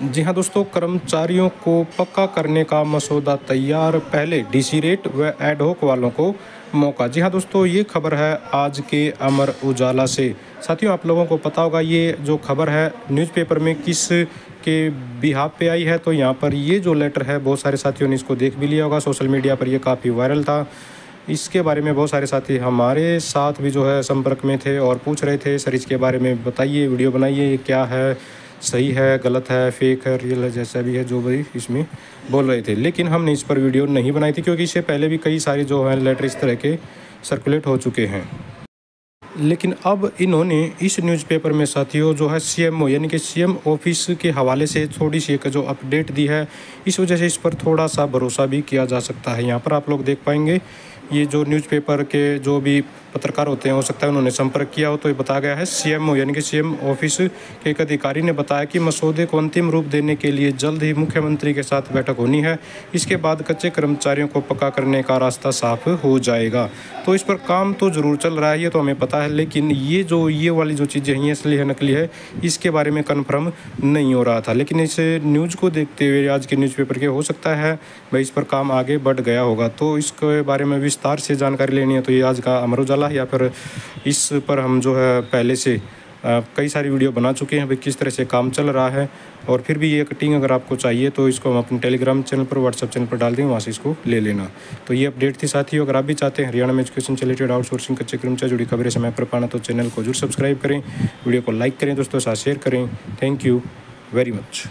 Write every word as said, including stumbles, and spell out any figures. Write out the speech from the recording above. जी हां दोस्तों, कर्मचारियों को पक्का करने का मसौदा तैयार, पहले डीसी रेट व एडहॉक वालों को मौका। जी हां दोस्तों, ये खबर है आज के अमर उजाला से। साथियों, आप लोगों को पता होगा ये जो खबर है न्यूज़पेपर में किस के बिहाफ पे आई है। तो यहाँ पर ये जो लेटर है, बहुत सारे साथियों ने इसको देख भी लिया होगा, सोशल मीडिया पर ये काफ़ी वायरल था। इसके बारे में बहुत सारे साथी हमारे साथ भी जो है संपर्क में थे और पूछ रहे थे सर इसके बारे में बताइए, वीडियो बनाइए, क्या है, सही है, गलत है, फेक है, रियल है, जैसा भी है जो भी इसमें बोल रहे थे। लेकिन हमने इस पर वीडियो नहीं बनाई थी क्योंकि इससे पहले भी कई सारे जो हैं लेटर इस तरह के सर्कुलेट हो चुके हैं। लेकिन अब इन्होंने इस न्यूज़पेपर में साथियों जो है सीएमओ यानी कि सीएम ऑफिस के हवाले से थोड़ी सी एक जो अपडेट दी है, इस वजह से इस पर थोड़ा सा भरोसा भी किया जा सकता है। यहाँ पर आप लोग देख पाएंगे ये जो न्यूज़पेपर के जो भी पत्रकार होते हैं, हो सकता है उन्होंने संपर्क किया हो। तो ये बताया गया है सीएमओ यानी कि सीएम ऑफिस के एक अधिकारी ने बताया कि मसौदे को अंतिम रूप देने के लिए जल्द ही मुख्यमंत्री के साथ बैठक होनी है। इसके बाद कच्चे कर्मचारियों को पक्का करने का रास्ता साफ हो जाएगा। तो इस पर काम तो ज़रूर चल रहा है, ये तो हमें पता है। लेकिन ये जो ये वाली जो चीज़ें हैं इसलिए नकली है, इसके बारे में कन्फर्म नहीं हो रहा था। लेकिन इस न्यूज़ को देखते हुए आज के न्यूज़पेपर के हो सकता है भाई इस पर काम आगे बढ़ गया होगा। तो इसके बारे में विस्तार से जानकारी लेनी है तो ये आज का अमर उजाला, या फिर इस पर हम जो है पहले से कई सारी वीडियो बना चुके हैं भाई किस तरह से काम चल रहा है। और फिर भी ये कटिंग अगर आपको चाहिए तो इसको हम अपने टेलीग्राम चैनल पर, व्हाट्सएप चैनल पर डाल देंगे, वहाँ से इसको ले लेना। तो ये अपडेट थी साथियों। अगर आप भी चाहते हैं हरियाणा में एजुकेशन से रिलेटेड आउटसोर्सिंग कच्चे कर्मचार जुड़ी खबरें समय पर पाना तो चैनल को जरूर सब्सक्राइब करें, वीडियो को लाइक करें, दोस्तों साथ शेयर करें। Thank you very much.